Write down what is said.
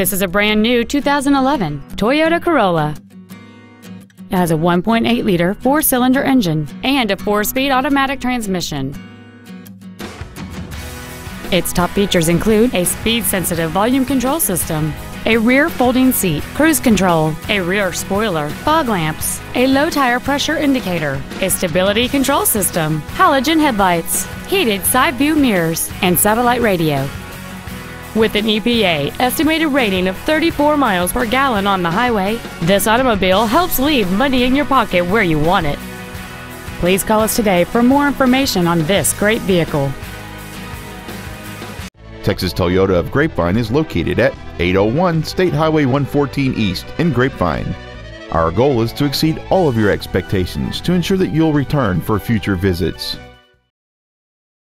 This is a brand new 2011 Toyota Corolla. It has a 1.8-liter four-cylinder engine and a four-speed automatic transmission. Its top features include a speed-sensitive volume control system, a rear folding seat, cruise control, a rear spoiler, fog lamps, a low tire pressure indicator, a stability control system, halogen headlights, heated side view mirrors, and satellite radio. With an EPA estimated rating of 34 miles per gallon on the highway, this automobile helps leave money in your pocket where you want it. Please call us today for more information on this great vehicle. Texas Toyota of Grapevine is located at 801 State Highway 114 East in Grapevine. Our goal is to exceed all of your expectations to ensure that you'll return for future visits.